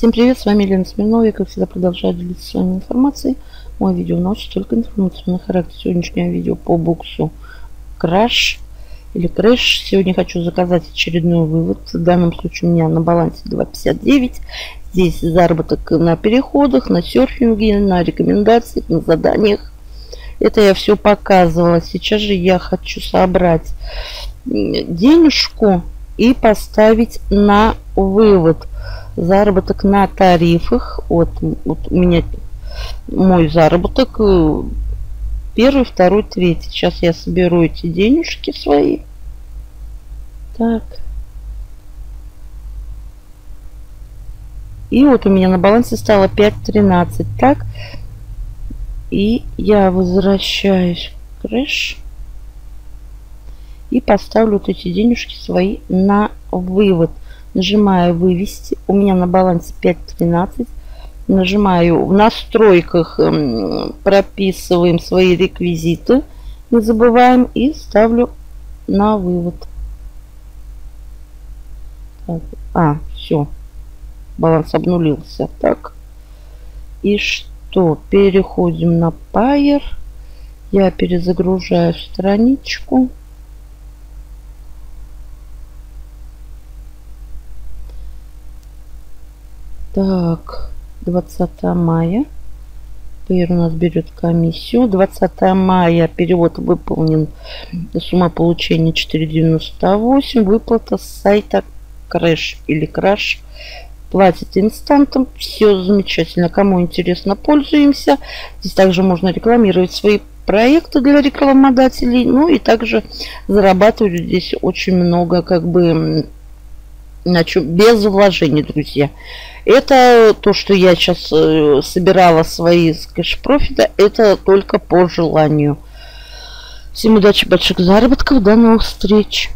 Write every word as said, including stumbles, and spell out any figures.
Всем привет, с вами Елена Смирнова. Я, как всегда, продолжаю делиться с вами информацией. Мое видео носит только информационный характер. Сегодняшнее видео по боксу Crash или Crash. Сегодня хочу заказать очередной вывод. В данном случае у меня на балансе два пятьдесят девять. Здесь заработок на переходах, на серфинге, на рекомендациях, на заданиях. Это я все показывала. Сейчас же я хочу собрать денежку и поставить на вывод. Заработок на тарифах. Вот, вот у меня мой заработок. Первый, второй, третий. Сейчас я соберу эти денежки свои. Так. И вот у меня на балансе стало пять тринадцать. Так. И я возвращаюсь в Crash. И поставлю вот эти денежки свои на вывод. Нажимаю «Вывести». У меня на балансе пять тринадцать. Нажимаю «В настройках», прописываем свои реквизиты. Не забываем. И ставлю на вывод. Так. А, все. Баланс обнулился. Так. И что? Переходим на Payeer. Я перезагружаю страничку. Так, двадцатое мая. Payeer у нас берет комиссию. двадцатое мая перевод выполнен. Сумма получения четыре девяносто восемь. Выплата с сайта Crash или Crash. Платит инстантом. Все замечательно. Кому интересно, пользуемся. Здесь также можно рекламировать свои проекты для рекламодателей. Ну и также зарабатывать здесь очень много, как бы, без вложений, друзья. Это то, что я сейчас собирала свои с кэш-профита. Это только по желанию. Всем удачи, больших заработков. До новых встреч.